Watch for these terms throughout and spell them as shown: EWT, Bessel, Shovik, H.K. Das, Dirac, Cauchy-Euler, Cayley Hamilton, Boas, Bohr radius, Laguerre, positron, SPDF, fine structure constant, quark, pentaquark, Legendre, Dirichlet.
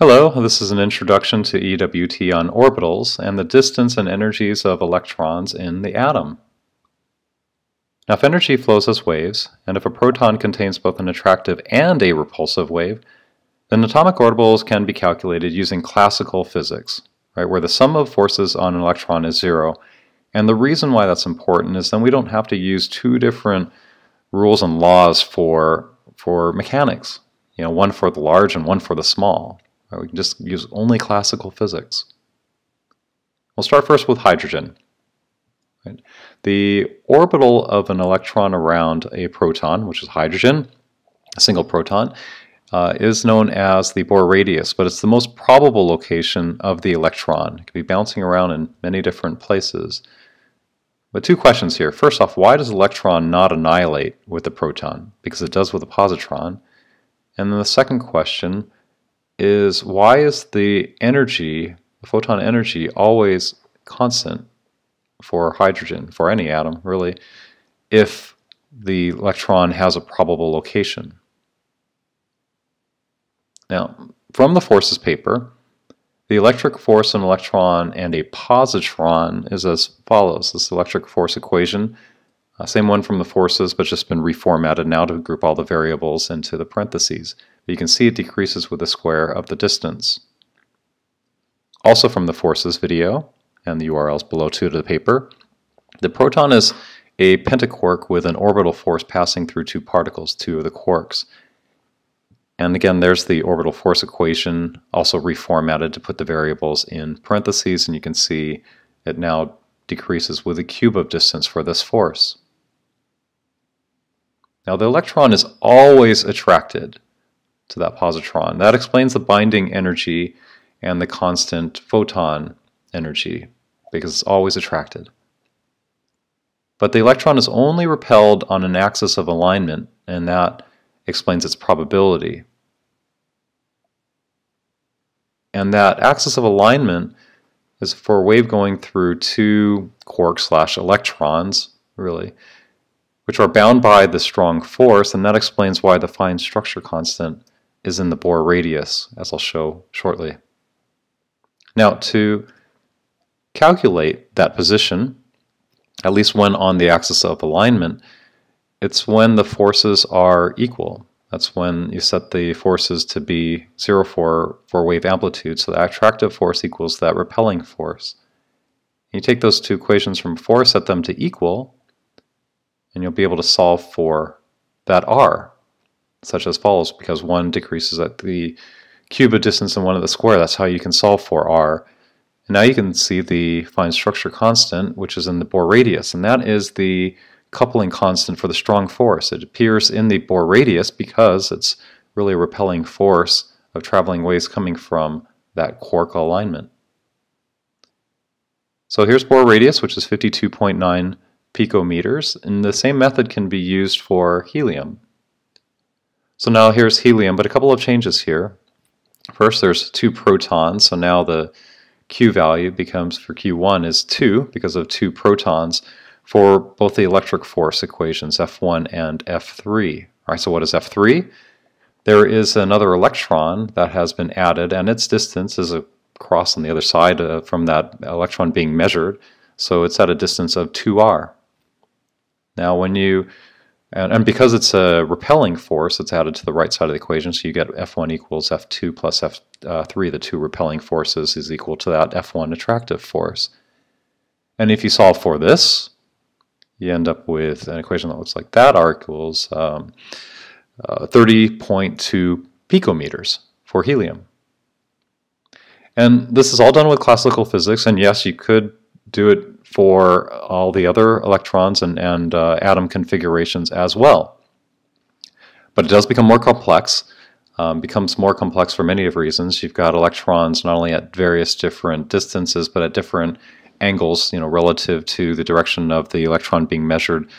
Hello, this is an introduction to EWT on orbitals and the distance and energies of electrons in the atom. Now, if energy flows as waves, and if a proton contains both an attractive and a repulsive wave, then atomic orbitals can be calculated using classical physics, right, where the sum of forces on an electron is zero. And the reason why that's important is then we don't have to use two different rules and laws for mechanics, you know, one for the large and one for the small. We can just use only classical physics. We'll start first with hydrogen. Right? The orbital of an electron around a proton, which is hydrogen, a single proton, is known as the Bohr radius, but it's the most probable location of the electron. It can be bouncing around in many different places. But two questions here. First off, why does the electron not annihilate with the proton? Because it does with the positron. And then the second question is, why is the energy, the photon energy, always constant for hydrogen, for any atom really, if the electron has a probable location? Now, from the forces paper, the electric force on an electron and a positron is as follows. This electric force equation, same one from the forces, but just been reformatted now to group all the variables into the parentheses. But you can see it decreases with the square of the distance. Also from the forces video, and the URLs below to the paper, the proton is a pentaquark with an orbital force passing through two particles, two of the quarks. And again, there's the orbital force equation, also reformatted to put the variables in parentheses, and you can see it now decreases with the cube of distance for this force. Now, the electron is always attracted to that positron. That explains the binding energy and the constant photon energy, because it's always attracted. But the electron is only repelled on an axis of alignment, and that explains its probability. And that axis of alignment is for a wave going through two quark/electrons, really, which are bound by the strong force, and that explains why the fine structure constant is in the Bohr radius, as I'll show shortly. Now, to calculate that position, at least when on the axis of alignment, it's when the forces are equal. That's when you set the forces to be zero for wave amplitude, so the attractive force equals that repelling force. You take those two equations from before, set them to equal, and you'll be able to solve for that R, such as follows, because one decreases at the cube of distance and one at the square. That's how you can solve for R. And now you can see the fine structure constant, which is in the Bohr radius, and that is the coupling constant for the strong force. It appears in the Bohr radius because it's really a repelling force of traveling waves coming from that quark alignment. So here's Bohr radius, which is 52.9 picometers, and the same method can be used for helium. So now here's helium, but a couple of changes here. First, there's two protons, so now the Q value becomes, for Q1 is 2 because of two protons, for both the electric force equations, F1 and F3. All right, so what is F3? There is another electron that has been added, and its distance is across on the other side from that electron being measured, so it's at a distance of 2R. Now when you, and because it's a repelling force, it's added to the right side of the equation, so you get F1 equals F2 plus F3, the two repelling forces, is equal to that F1 attractive force. And if you solve for this, you end up with an equation that looks like that. R equals 30.2 picometers for helium. And this is all done with classical physics, and yes, you could do it for all the other electrons and atom configurations as well. But it does become more complex, becomes more complex for many of reasons. You've got electrons not only at various different distances, but at different angles, you know, relative to the direction of the electron being measured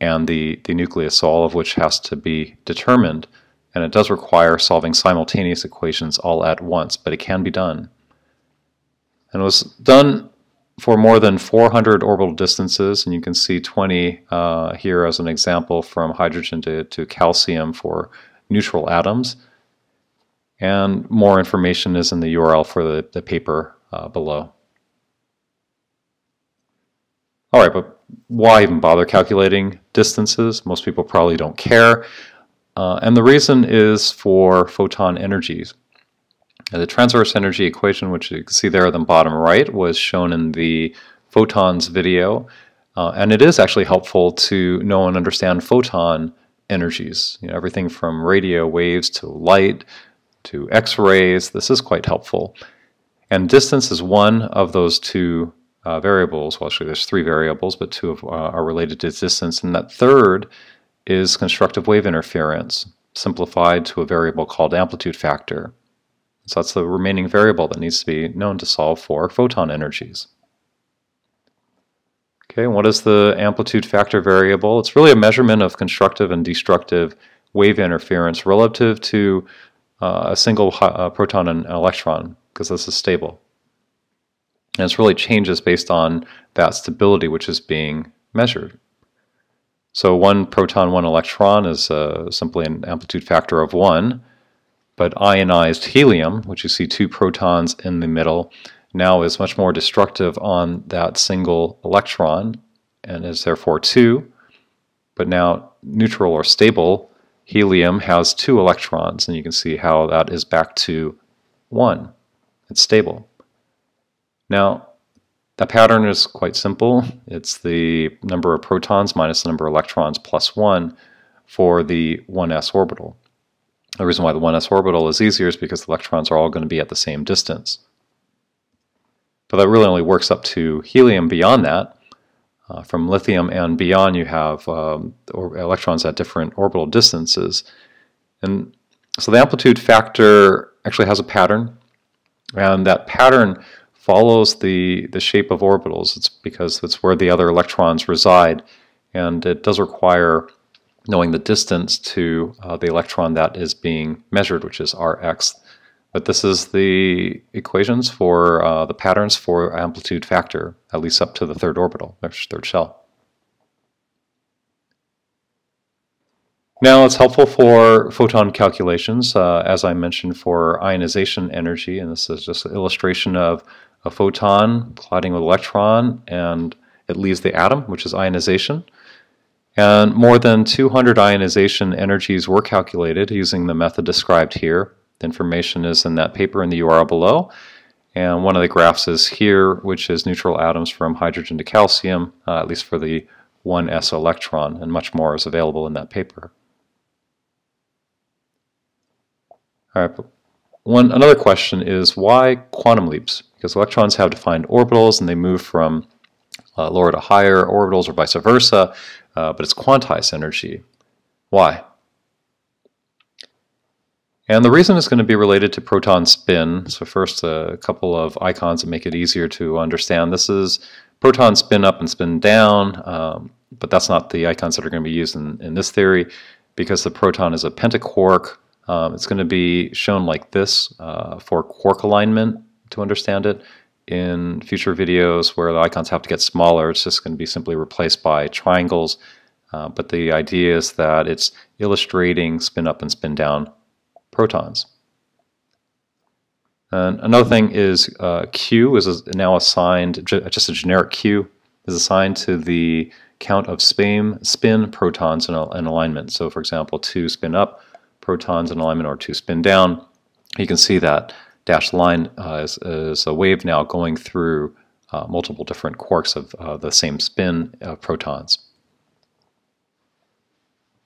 and the nucleus, so all of which has to be determined. And it does require solving simultaneous equations all at once, but it can be done. And it was done for more than 400 orbital distances, and you can see 20 here as an example, from hydrogen to calcium for neutral atoms. And more information is in the URL for the paper below. All right, but why even bother calculating distances? Most people probably don't care. And the reason is for photon energies. The transverse energy equation, which you can see there at the bottom right, was shown in the photons video. And it is actually helpful to know and understand photon energies. You know, everything from radio waves to light to X-rays. This is quite helpful. And distance is one of those two variables. Well, actually, there's three variables, but two of, are related to distance. And that third is constructive wave interference, simplified to a variable called amplitude factor. So that's the remaining variable that needs to be known to solve for photon energies. Okay, what is the amplitude factor variable? It's really a measurement of constructive and destructive wave interference relative to a single proton and electron, because this is stable. And it's really changes based on that stability which is being measured. So one proton, one electron is simply an amplitude factor of 1. But ionized helium, which you see two protons in the middle, now is much more destructive on that single electron and is therefore 2. But now neutral or stable helium has 2 electrons, and you can see how that is back to 1. It's stable. Now, the pattern is quite simple. It's the number of protons minus the number of electrons plus 1 for the 1s orbital. The reason why the 1s orbital is easier is because the electrons are all going to be at the same distance. But that really only works up to helium. Beyond that, from lithium and beyond, you have electrons at different orbital distances. And so the amplitude factor actually has a pattern, and that pattern follows the shape of orbitals. It's because that's where the other electrons reside, and it does require knowing the distance to the electron that is being measured, which is Rx. But this is the equations for the patterns for amplitude factor, at least up to the third orbital, or third shell. Now it's helpful for photon calculations, as I mentioned, for ionization energy. And this is just an illustration of a photon colliding with an electron, and it leaves the atom, which is ionization. And more than 200 ionization energies were calculated using the method described here. The information is in that paper in the URL below. And one of the graphs is here, which is neutral atoms from hydrogen to calcium, at least for the 1s electron, and much more is available in that paper. All right, but another question is why quantum leaps? Because electrons have defined orbitals and they move from lower to higher orbitals or vice versa, but it's quantized energy. Why? And the reason is going to be related to proton spin. So first, a couple of icons that make it easier to understand. This is proton spin up and spin down, but that's not the icons that are going to be used in this theory, because the proton is a pentaquark. It's going to be shown like this for quark alignment to understand it. In future videos where the icons have to get smaller, it's just going to be simply replaced by triangles. But the idea is that it's illustrating spin up and spin down protons. And another thing is Q is now assigned, just a generic Q, is assigned to the count of spin protons in alignment. So for example, 2 spin up protons in alignment or 2 spin down. You can see that dashed line is a wave now going through multiple different quarks of the same spin protons.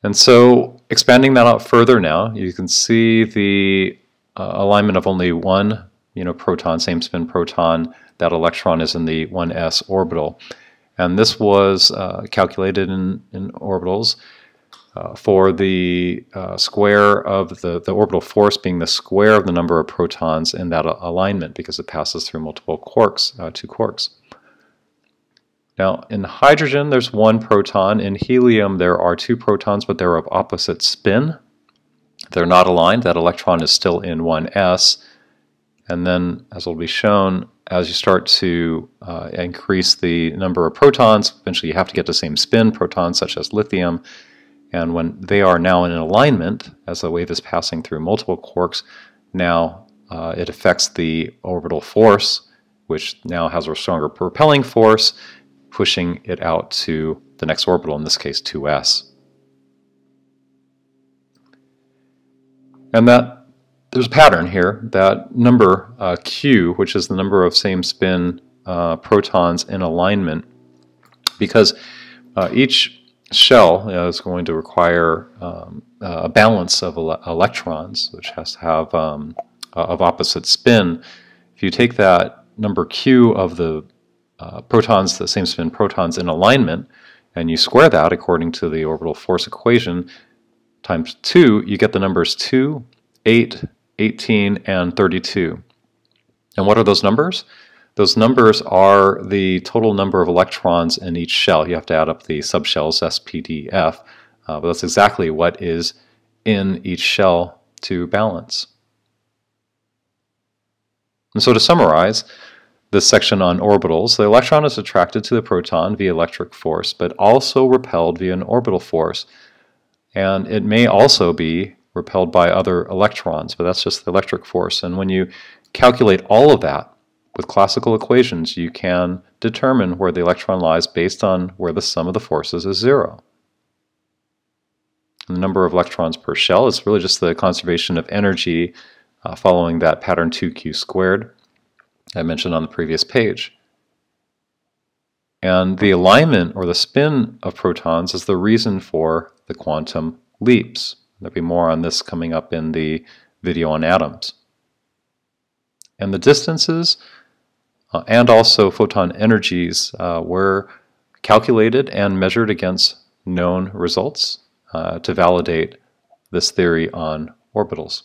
And so expanding that out further now, you can see the alignment of only one proton, same spin proton. That electron is in the 1s orbital. And this was calculated in orbitals for the square of the orbital force being the square of the number of protons in that alignment, because it passes through multiple quarks, 2 quarks. Now in hydrogen there's 1 proton, in helium there are 2 protons, but they're of opposite spin. They're not aligned, that electron is still in 1s. And then, as will be shown, as you start to increase the number of protons, eventually you have to get the same spin protons, such as lithium. And when they are now in alignment, as the wave is passing through multiple quarks, now it affects the orbital force, which now has a stronger propelling force, pushing it out to the next orbital, in this case 2s. And that there's a pattern here. That number q, which is the number of same spin protons in alignment, because each shell is going to require a balance of electrons, which has to have of opposite spin. If you take that number q of the protons, the same spin protons in alignment, and you square that according to the orbital force equation times 2, you get the numbers 2, 8, 18, and 32. And what are those numbers? Those numbers are the total number of electrons in each shell. You have to add up the subshells, SPDF, but that's exactly what is in each shell to balance. And so to summarize this section on orbitals, the electron is attracted to the proton via electric force, but also repelled via an orbital force. And it may also be repelled by other electrons, but that's just the electric force. And when you calculate all of that with classical equations, you can determine where the electron lies based on where the sum of the forces is 0. And the number of electrons per shell is really just the conservation of energy following that pattern 2q squared I mentioned on the previous page. And the alignment or the spin of protons is the reason for the quantum leaps. There'll be more on this coming up in the video on atoms. And the distances and also photon energies were calculated and measured against known results to validate this theory on orbitals.